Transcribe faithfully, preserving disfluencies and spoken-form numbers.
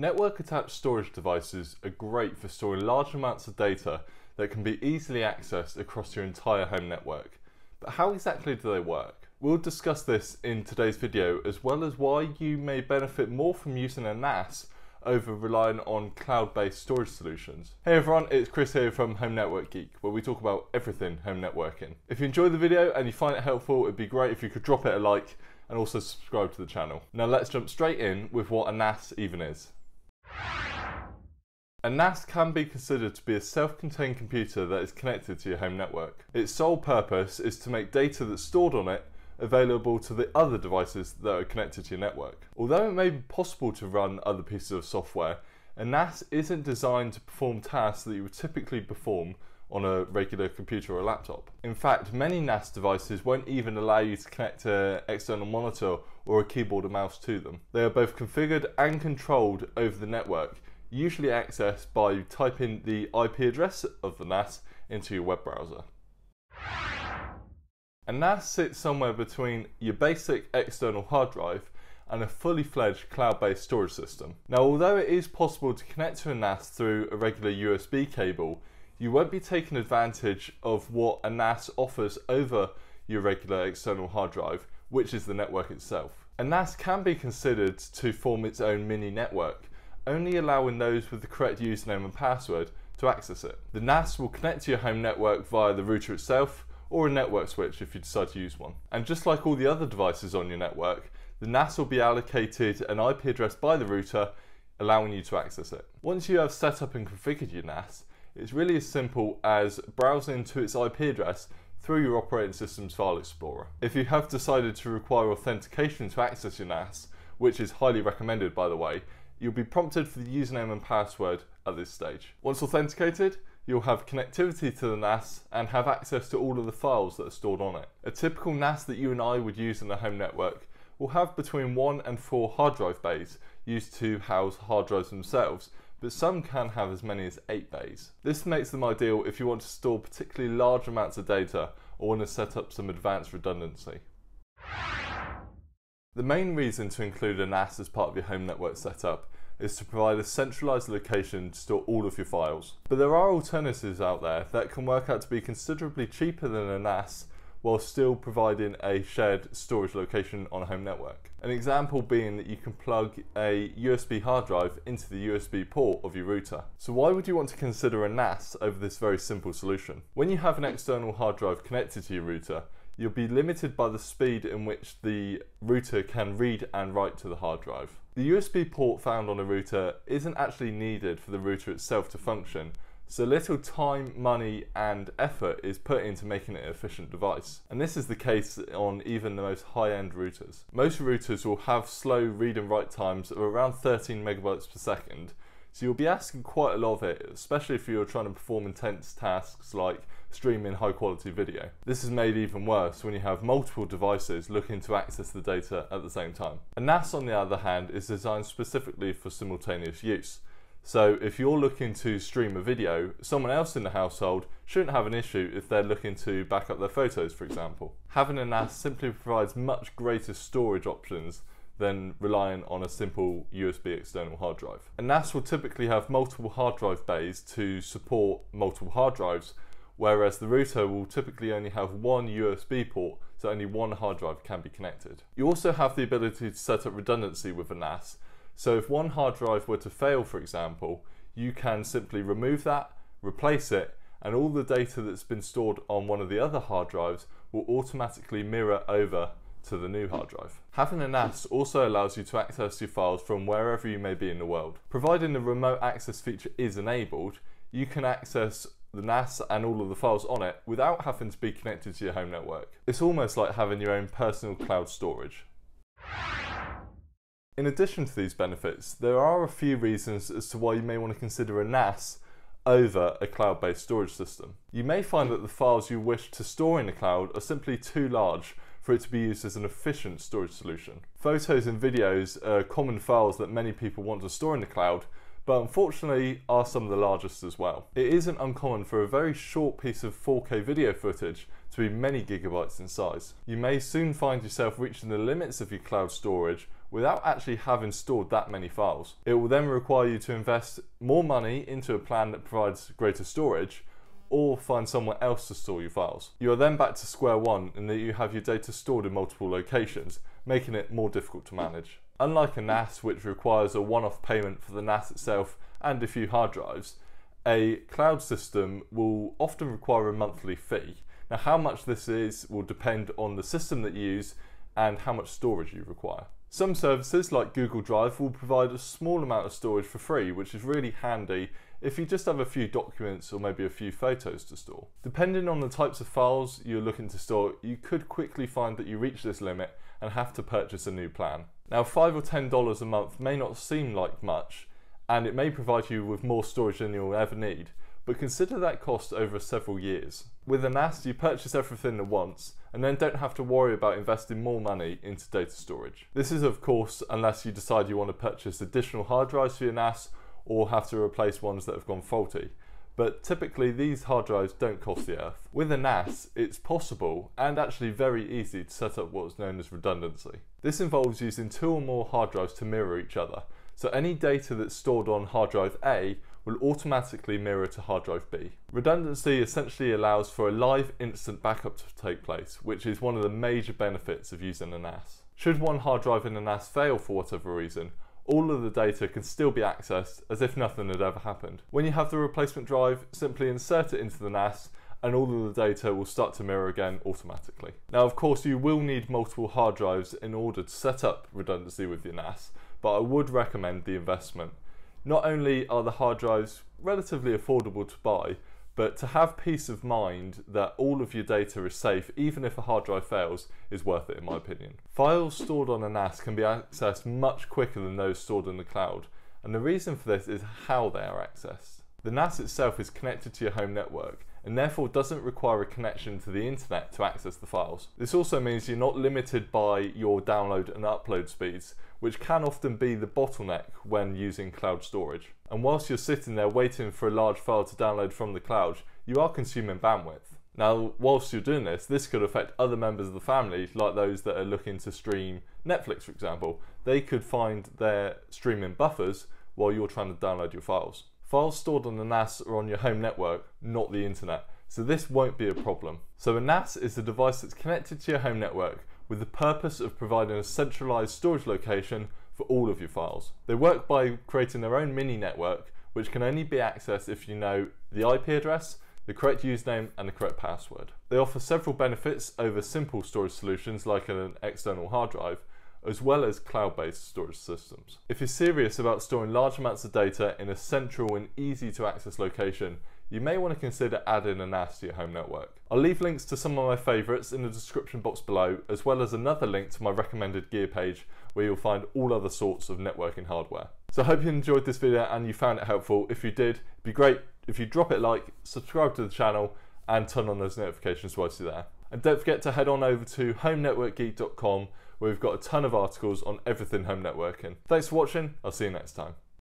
Network-attached storage devices are great for storing large amounts of data that can be easily accessed across your entire home network. But how exactly do they work? We'll discuss this in today's video, as well as why you may benefit more from using a N A S over relying on cloud-based storage solutions. Hey everyone, it's Chris here from Home Network Geek, where we talk about everything home networking. If you enjoyed the video and you find it helpful, it'd be great if you could drop it a like and also subscribe to the channel. Now let's jump straight in with what a N A S even is. A N A S can be considered to be a self-contained computer that is connected to your home network. Its sole purpose is to make data that's stored on it available to the other devices that are connected to your network. Although it may be possible to run other pieces of software, a N A S isn't designed to perform tasks that you would typically perform on a regular computer or laptop. In fact, many N A S devices won't even allow you to connect an external monitor or a keyboard or mouse to them. They are both configured and controlled over the network, usually accessed by typing the I P address of the N A S into your web browser. A N A S sits somewhere between your basic external hard drive and a fully fledged cloud-based storage system. Now, although it is possible to connect to a N A S through a regular U S B cable, you won't be taking advantage of what a N A S offers over your regular external hard drive, which is the network itself. A N A S can be considered to form its own mini network, only allowing those with the correct username and password to access it. The N A S will connect to your home network via the router itself, or a network switch if you decide to use one. And just like all the other devices on your network, the N A S will be allocated an I P address by the router, allowing you to access it. Once you have set up and configured your N A S, it's really as simple as browsing to its I P address through your operating system's file explorer. If you have decided to require authentication to access your N A S, which is highly recommended by the way, you'll be prompted for the username and password at this stage. Once authenticated, you'll have connectivity to the N A S and have access to all of the files that are stored on it. A typical N A S that you and I would use in a home network will have between one and four hard drive bays used to house hard drives themselves, but some can have as many as eight bays. This makes them ideal if you want to store particularly large amounts of data or want to set up some advanced redundancy. The main reason to include a N A S as part of your home network setup is to provide a centralized location to store all of your files. But there are alternatives out there that can work out to be considerably cheaper than a N A S while still providing a shared storage location on a home network. An example being that you can plug a U S B hard drive into the U S B port of your router. So why would you want to consider a N A S over this very simple solution? When you have an external hard drive connected to your router, you'll be limited by the speed in which the router can read and write to the hard drive. The U S B port found on a router isn't actually needed for the router itself to function, so little time, money and effort is put into making it an efficient device. And this is the case on even the most high-end routers. Most routers will have slow read and write times of around thirteen megabytes per second, so you'll be asking quite a lot of it, especially if you're trying to perform intense tasks like streaming high quality video. This is made even worse when you have multiple devices looking to access the data at the same time. A N A S, on the other hand, is designed specifically for simultaneous use. So if you're looking to stream a video, someone else in the household shouldn't have an issue if they're looking to back up their photos, for example. Having a N A S simply provides much greater storage options than relying on a simple U S B external hard drive. A N A S will typically have multiple hard drive bays to support multiple hard drives, whereas the router will typically only have one U S B port, so only one hard drive can be connected. You also have the ability to set up redundancy with a N A S, so if one hard drive were to fail, for example, you can simply remove that, replace it, and all the data that's been stored on one of the other hard drives will automatically mirror over to the new hard drive. Having a N A S also allows you to access your files from wherever you may be in the world. Providing the remote access feature is enabled, you can access the N A S and all of the files on it without having to be connected to your home network. It's almost like having your own personal cloud storage. In addition to these benefits, there are a few reasons as to why you may want to consider a N A S over a cloud-based storage system. You may find that the files you wish to store in the cloud are simply too large for it to be used as an efficient storage solution. Photos and videos are common files that many people want to store in the cloud, but unfortunately are some of the largest as well. It isn't uncommon for a very short piece of four K video footage to be many gigabytes in size. You may soon find yourself reaching the limits of your cloud storage without actually having stored that many files. It will then require you to invest more money into a plan that provides greater storage, or find somewhere else to store your files. You are then back to square one in that you have your data stored in multiple locations, making it more difficult to manage. Unlike a N A S, which requires a one-off payment for the N A S itself and a few hard drives, a cloud system will often require a monthly fee. Now, how much this is will depend on the system that you use and how much storage you require. Some services like Google Drive will provide a small amount of storage for free, which is really handy if you just have a few documents or maybe a few photos to store. Depending on the types of files you're looking to store, you could quickly find that you reach this limit and have to purchase a new plan. Now, five dollars or ten dollars a month may not seem like much, and it may provide you with more storage than you'll ever need, but consider that cost over several years. With a N A S, you purchase everything at once, and then don't have to worry about investing more money into data storage. This is, of course, unless you decide you want to purchase additional hard drives for your N A S, or have to replace ones that have gone faulty. But typically, these hard drives don't cost the earth. With a N A S, it's possible, and actually very easy, to set up what's known as redundancy. This involves using two or more hard drives to mirror each other, so any data that's stored on hard drive A will automatically mirror to hard drive B. Redundancy essentially allows for a live instant backup to take place, which is one of the major benefits of using a N A S. Should one hard drive in a N A S fail for whatever reason, all of the data can still be accessed as if nothing had ever happened. When you have the replacement drive, simply insert it into the N A S and all of the data will start to mirror again automatically. Now, of course, you will need multiple hard drives in order to set up redundancy with your N A S, but I would recommend the investment. Not only are the hard drives relatively affordable to buy, but to have peace of mind that all of your data is safe, even if a hard drive fails, is worth it in my opinion. Files stored on a N A S can be accessed much quicker than those stored in the cloud, and the reason for this is how they are accessed. The N A S itself is connected to your home network, and therefore doesn't require a connection to the internet to access the files. This also means you're not limited by your download and upload speeds, which can often be the bottleneck when using cloud storage. And whilst you're sitting there waiting for a large file to download from the cloud, you are consuming bandwidth. Now, whilst you're doing this, this could affect other members of the family, like those that are looking to stream Netflix, for example. They could find their streaming buffers while you're trying to download your files. Files stored on the N A S are on your home network, not the internet, so this won't be a problem. So a N A S is a device that's connected to your home network with the purpose of providing a centralized storage location for all of your files. They work by creating their own mini network, which can only be accessed if you know the I P address, the correct username, and the correct password. They offer several benefits over simple storage solutions like an external hard drive, as well as cloud-based storage systems. If you're serious about storing large amounts of data in a central and easy to access location, you may want to consider adding a N A S to your home network. I'll leave links to some of my favourites in the description box below, as well as another link to my recommended gear page where you'll find all other sorts of networking hardware. So I hope you enjoyed this video and you found it helpful. If you did, it'd be great if you drop it a like, subscribe to the channel, and turn on those notifications whilst you're there. And don't forget to head on over to home network geek dot com, where we've got a ton of articles on everything home networking. Thanks for watching, I'll see you next time.